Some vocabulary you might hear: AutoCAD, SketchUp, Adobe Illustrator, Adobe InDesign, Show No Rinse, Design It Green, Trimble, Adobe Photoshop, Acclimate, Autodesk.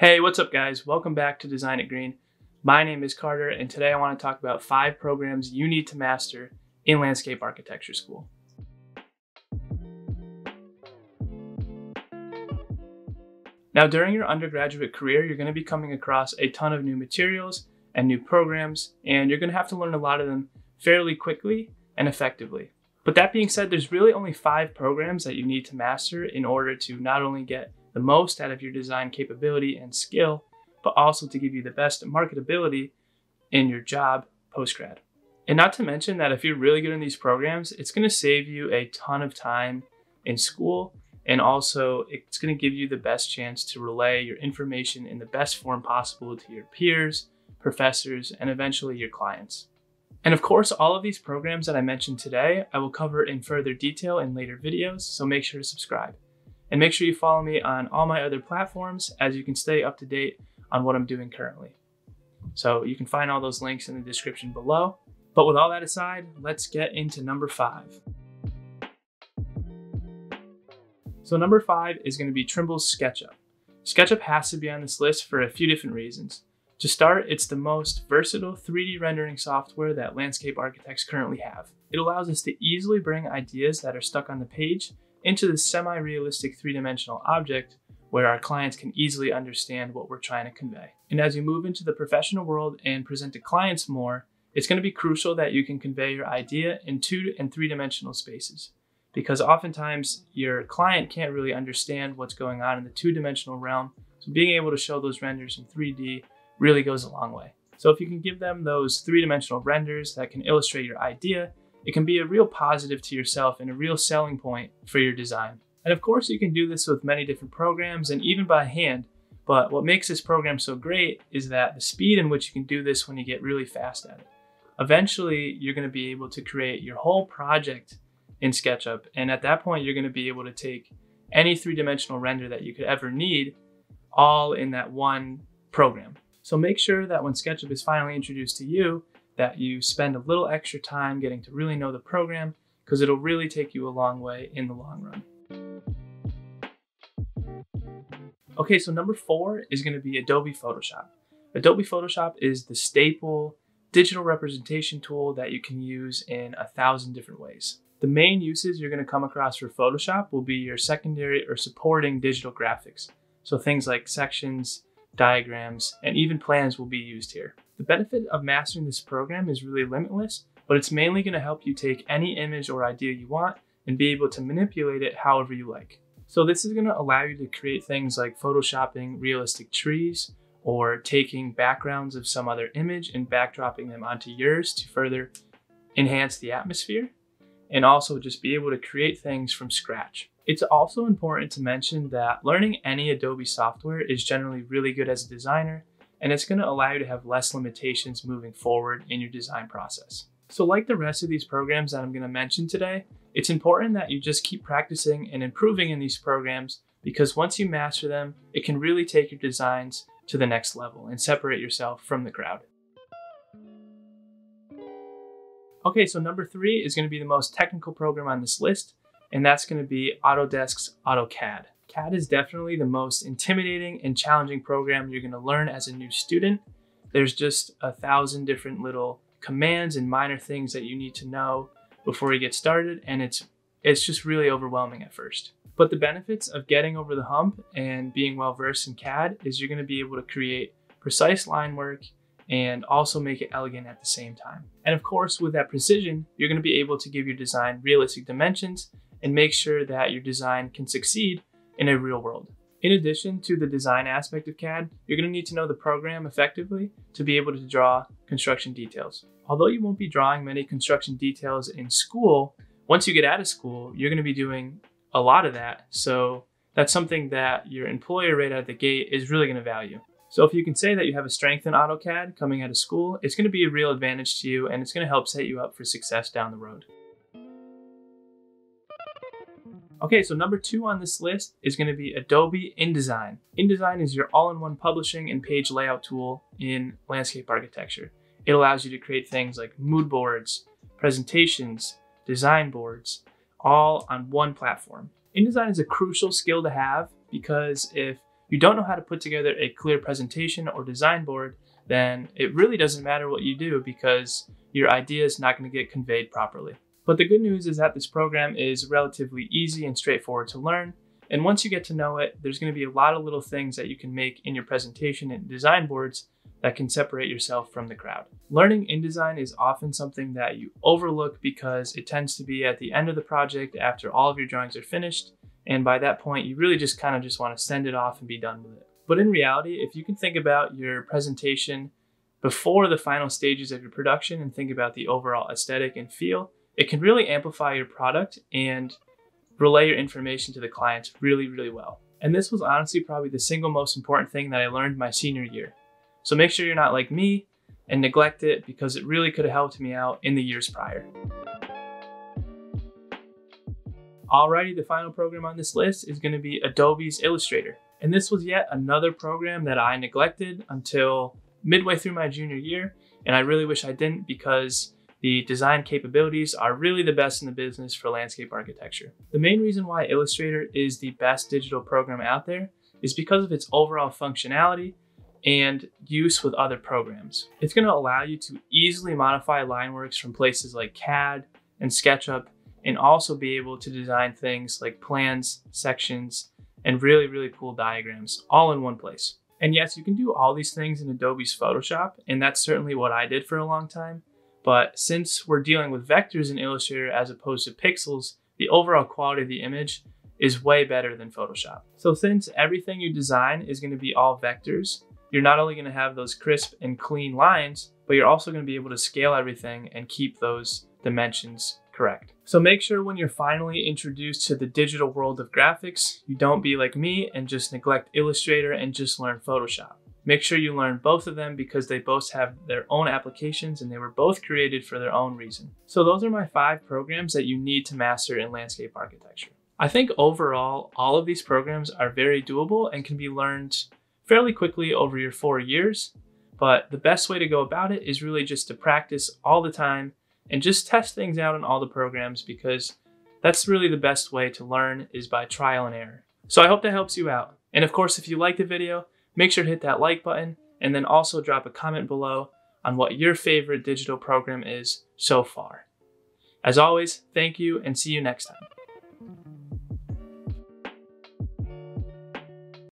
Hey, what's up guys? Welcome back to Design It Green. My name is Carter and today I want to talk about 5 programs you need to master in landscape architecture school. Now during your undergraduate career, you're going to be coming across a ton of new materials and new programs, and you're going to have to learn a lot of them fairly quickly and effectively. But that being said, there's really only 5 programs that you need to master in order to not only get the most out of your design capability and skill, but also to give you the best marketability in your job post-grad. And not to mention that if you're really good in these programs, it's going to save you a ton of time in school, and also it's going to give you the best chance to relay your information in the best form possible to your peers, professors, and eventually your clients. And of course, all of these programs that I mentioned today, I will cover in further detail in later videos, so make sure to subscribe. And make sure you follow me on all my other platforms as you can stay up to date on what I'm doing currently. So you can find all those links in the description below. But with all that aside, let's get into number 5. So number 5 is going to be Trimble's SketchUp. SketchUp has to be on this list for a few different reasons. To start, it's the most versatile 3D rendering software that landscape architects currently have. It allows us to easily bring ideas that are stuck on the page into this semi-realistic 3-dimensional object where our clients can easily understand what we're trying to convey. And as you move into the professional world and present to clients more, it's going to be crucial that you can convey your idea in 2- and 3-dimensional spaces, because oftentimes your client can't really understand what's going on in the 2-dimensional realm. So being able to show those renders in 3D really goes a long way. So if you can give them those 3-dimensional renders that can illustrate your idea, it can be a real positive to yourself and a real selling point for your design. And of course, you can do this with many different programs and even by hand, but what makes this program so great is that the speed in which you can do this when you get really fast at it. Eventually, you're going to be able to create your whole project in SketchUp, and at that point, you're going to be able to take any 3-dimensional render that you could ever need all in that one program. So make sure that when SketchUp is finally introduced to you, that you spend a little extra time getting to really know the program, because it'll really take you a long way in the long run. Okay, so number 4 is going to be Adobe Photoshop. Adobe Photoshop is the staple digital representation tool that you can use in 1,000 different ways. The main uses you're going to come across for Photoshop will be your secondary or supporting digital graphics. So things like sections, diagrams, and even plans will be used here. The benefit of mastering this program is really limitless, but it's mainly going to help you take any image or idea you want and be able to manipulate it however you like. So this is going to allow you to create things like photoshopping realistic trees, or taking backgrounds of some other image and backdropping them onto yours to further enhance the atmosphere, and also just be able to create things from scratch. It's also important to mention that learning any Adobe software is generally really good as a designer, and it's going to allow you to have less limitations moving forward in your design process. So like the rest of these programs that I'm going to mention today, it's important that you just keep practicing and improving in these programs, because once you master them, it can really take your designs to the next level and separate yourself from the crowd. Okay, so number 3 is going to be the most technical program on this list, and that's going to be Autodesk's AutoCAD. CAD is definitely the most intimidating and challenging program you're going to learn as a new student. There's just 1,000 different little commands and minor things that you need to know before you get started, and it's just really overwhelming at first. But the benefits of getting over the hump and being well versed in CAD is you're going to be able to create precise line work and also make it elegant at the same time. And of course, with that precision, you're going to be able to give your design realistic dimensions and make sure that your design can succeed in a real world. In addition to the design aspect of CAD, you're going to need to know the program effectively to be able to draw construction details. Although you won't be drawing many construction details in school, once you get out of school, you're going to be doing a lot of that. So that's something that your employer right out of the gate is really going to value. So if you can say that you have a strength in AutoCAD coming out of school, it's going to be a real advantage to you, and it's going to help set you up for success down the road. Okay, so number 2 on this list is going to be Adobe InDesign. InDesign is your all-in-one publishing and page layout tool in landscape architecture. It allows you to create things like mood boards, presentations, design boards, all on one platform. InDesign is a crucial skill to have, because if you don't know how to put together a clear presentation or design board, then it really doesn't matter what you do because your idea is not going to get conveyed properly. But the good news is that this program is relatively easy and straightforward to learn. And once you get to know it, there's going to be a lot of little things that you can make in your presentation and design boards that can separate yourself from the crowd. Learning InDesign is often something that you overlook because it tends to be at the end of the project after all of your drawings are finished. And by that point, you really just kind of just want to send it off and be done with it. But in reality, if you can think about your presentation before the final stages of your production and think about the overall aesthetic and feel, it can really amplify your product and relay your information to the clients really, really well. And this was honestly probably the single most important thing that I learned my senior year. So make sure you're not like me and neglect it because it really could have helped me out in the years prior. Alrighty, the final program on this list is going to be Adobe's Illustrator. And this was yet another program that I neglected until midway through my junior year. And I really wish I didn't because the design capabilities are really the best in the business for landscape architecture. The main reason why Illustrator is the best digital program out there is because of its overall functionality and use with other programs. It's going to allow you to easily modify line works from places like CAD and SketchUp, and also be able to design things like plans, sections, and really, really cool diagrams all in one place. And yes, you can do all these things in Adobe's Photoshop, and that's certainly what I did for a long time. But since we're dealing with vectors in Illustrator as opposed to pixels, the overall quality of the image is way better than Photoshop. So since everything you design is going to be all vectors, you're not only going to have those crisp and clean lines, but you're also going to be able to scale everything and keep those dimensions correct. So make sure when you're finally introduced to the digital world of graphics, you don't be like me and just neglect Illustrator and just learn Photoshop. Make sure you learn both of them because they both have their own applications and they were both created for their own reason. So those are my 5 programs that you need to master in landscape architecture. I think overall, all of these programs are very doable and can be learned fairly quickly over your 4 years, but the best way to go about it is really just to practice all the time and just test things out in all the programs because that's really the best way to learn is by trial and error. So I hope that helps you out. And of course, if you liked the video, make sure to hit that like button and then also drop a comment below on what your favorite digital program is so far. As always, thank you and see you next time.